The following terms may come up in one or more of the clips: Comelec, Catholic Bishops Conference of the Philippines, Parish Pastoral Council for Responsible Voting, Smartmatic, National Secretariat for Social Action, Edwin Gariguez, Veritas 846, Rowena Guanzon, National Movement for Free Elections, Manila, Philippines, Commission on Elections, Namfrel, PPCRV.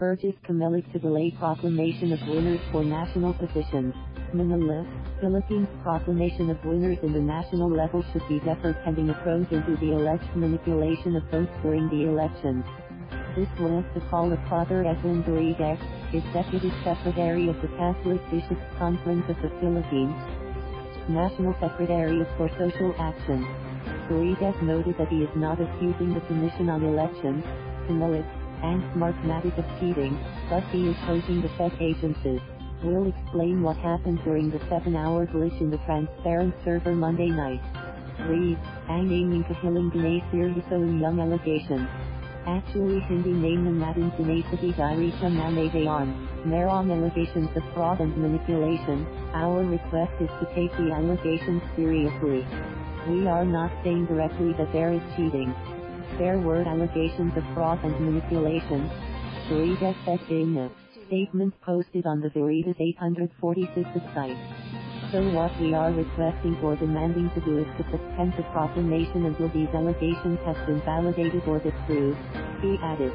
urges Comelec to delay proclamation of winners for national positions. Manila, Philippines. Proclamation of winners in the national level should be deferred pending a probe into the alleged manipulation of votes during the elections. This was the call of Father Edwin Gariguez, Executive Secretary of the Catholic Bishops Conference of the Philippines, National Secretary for Social Action. Gariguez noted that he is not accusing the Commission on Elections, Comelec, and Smartmatic of cheating, but he is urging the said agencies. We'll explain what happened during the 7-hour glitch in the transparent server Monday night. Read, ang naming kahiling dinasir hiso ng young allegations. Actually hindi naman natin sinasabing diary siya na may dayon. Merong allegations of fraud and manipulation. Our request is to take the allegations seriously. We are not saying directly that there is cheating. There were allegations of fraud and manipulation. Veritas said in a statement posted on the Veritas 846 site. So what we are requesting or demanding to do is to suspend the proclamation until these allegations have been validated or disproved, he added.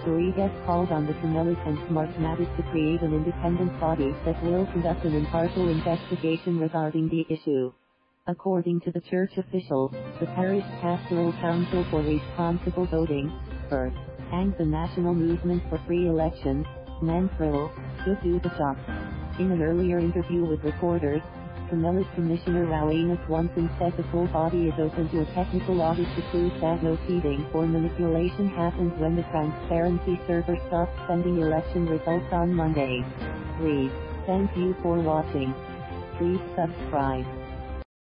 Gariguez called on the Comelec and Smartmatic to create an independent body that will conduct an impartial investigation regarding the issue. According to the church officials, the Parish Pastoral Council for Responsible Voting, PPCRV, and the National Movement for Free Elections, Namfrel, should do the job. In an earlier interview with reporters, Comelec Commissioner Rowena Guanzon said the full body is open to a technical audit to prove that no cheating or manipulation happened when the transparency server stopped sending election results on Monday. Read. Thank you for watching. Please subscribe.